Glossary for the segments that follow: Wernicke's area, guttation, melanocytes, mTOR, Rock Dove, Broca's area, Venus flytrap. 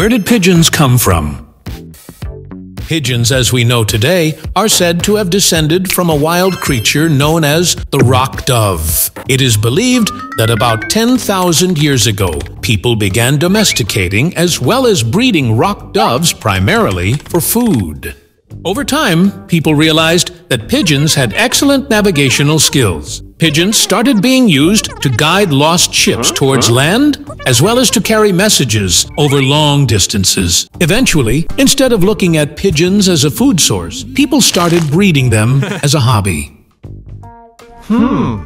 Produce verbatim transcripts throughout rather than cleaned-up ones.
Where did pigeons come from? Pigeons, as we know today, are said to have descended from a wild creature known as the rock dove. It is believed that about ten thousand years ago, people began domesticating as well as breeding rock doves primarily for food. Over time, people realized that pigeons had excellent navigational skills. Pigeons started being used to guide lost ships towards land, as well as to carry messages over long distances. Eventually, instead of looking at pigeons as a food source, people started breeding them as a hobby. Hmm.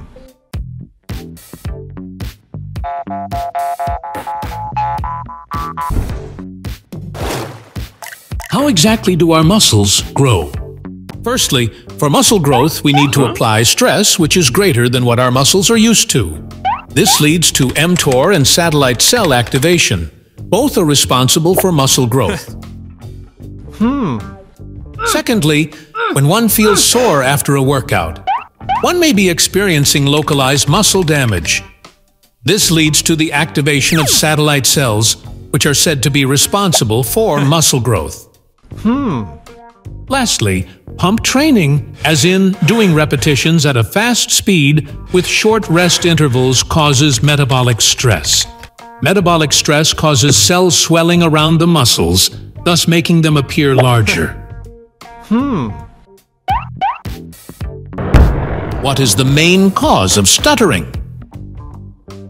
How exactly do our muscles grow? Firstly, for muscle growth, we need to apply stress which is greater than what our muscles are used to. This leads to mTOR and satellite cell activation. Both are responsible for muscle growth. Hmm. Secondly, when one feels sore after a workout, one may be experiencing localized muscle damage. This leads to the activation of satellite cells, which are said to be responsible for muscle growth. Hmm. Lastly, pump training, as in doing repetitions at a fast speed with short rest intervals, causes metabolic stress. Metabolic stress causes cell swelling around the muscles, thus making them appear larger. Hmm. What is the main cause of stuttering?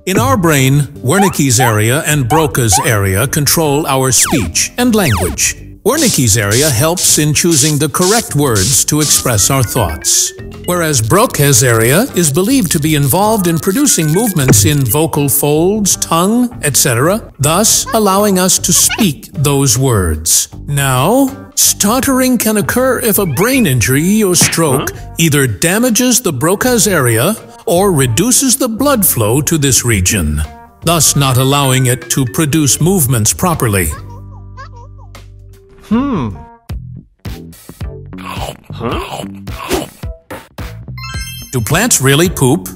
In our brain, Wernicke's area and Broca's area control our speech and language. Wernicke's area helps in choosing the correct words to express our thoughts, whereas Broca's area is believed to be involved in producing movements in vocal folds, tongue, et cetera, thus allowing us to speak those words. Now, stuttering can occur if a brain injury or stroke either damages the Broca's area or reduces the blood flow to this region, thus not allowing it to produce movements properly. Hmm. Huh? Do plants really poop?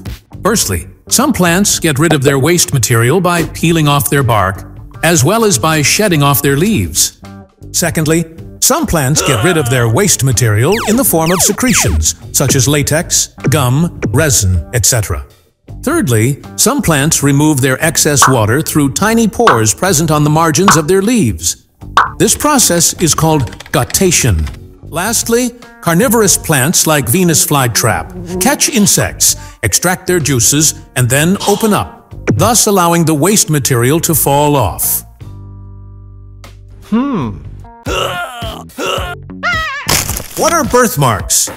Firstly, some plants get rid of their waste material by peeling off their bark, as well as by shedding off their leaves. Secondly, some plants get rid of their waste material in the form of secretions, such as latex, gum, resin, et cetera. Thirdly, some plants remove their excess water through tiny pores present on the margins of their leaves. This process is called guttation. Lastly, carnivorous plants like Venus flytrap catch insects, extract their juices, and then open up, thus allowing the waste material to fall off. Hmm. What are birthmarks?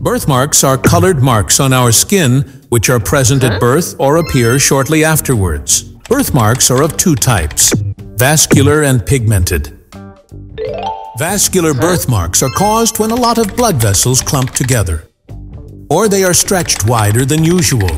Birthmarks are colored marks on our skin which are present at birth or appear shortly afterwards. Birthmarks are of two types: vascular and pigmented. Vascular birthmarks are caused when a lot of blood vessels clump together, or they are stretched wider than usual.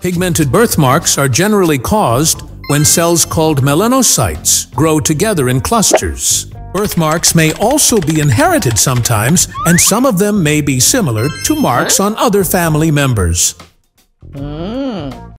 Pigmented birthmarks are generally caused when cells called melanocytes grow together in clusters. Birthmarks may also be inherited sometimes, and some of them may be similar to marks on other family members.